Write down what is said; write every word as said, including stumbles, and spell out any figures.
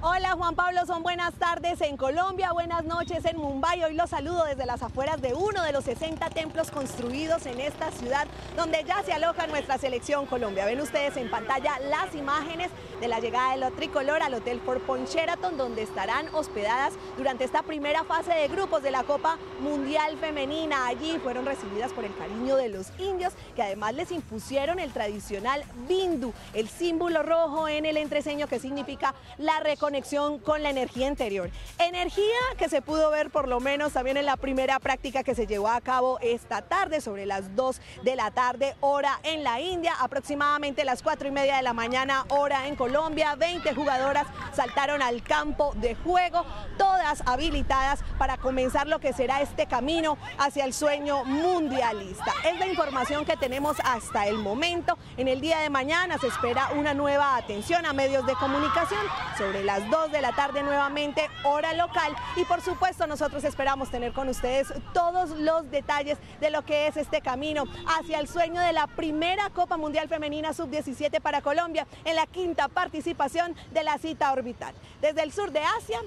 Hola Juan Pablo, son buenas tardes en Colombia, buenas noches en Mumbai. Hoy los saludo desde las afueras de uno de los sesenta templos construidos en esta ciudad donde ya se aloja nuestra selección Colombia. Ven ustedes en pantalla las imágenes de la llegada de la tricolor al Hotel Fort Poncheraton, donde estarán hospedadas durante esta primera fase de grupos de la Copa Mundial Femenina. Allí fueron recibidas por el cariño de los indios, que además les impusieron el tradicional bindu, el símbolo rojo en el entreceño que significa la reconciliación, conexión con la energía interior. Energía que se pudo ver por lo menos también en la primera práctica que se llevó a cabo esta tarde, sobre las dos de la tarde, hora en la India, aproximadamente las cuatro y media de la mañana, hora en Colombia. veinte jugadoras saltaron al campo de juego, todas habilitadas para comenzar lo que será este camino hacia el sueño mundialista. Es la información que tenemos hasta el momento. En el día de mañana se espera una nueva atención a medios de comunicación sobre las dos de la tarde, nuevamente hora local, y por supuesto nosotros esperamos tener con ustedes todos los detalles de lo que es este camino hacia el sueño de la primera Copa Mundial Femenina sub diecisiete para Colombia, en la quinta participación de la cita orbital. Desde el sur de Asia.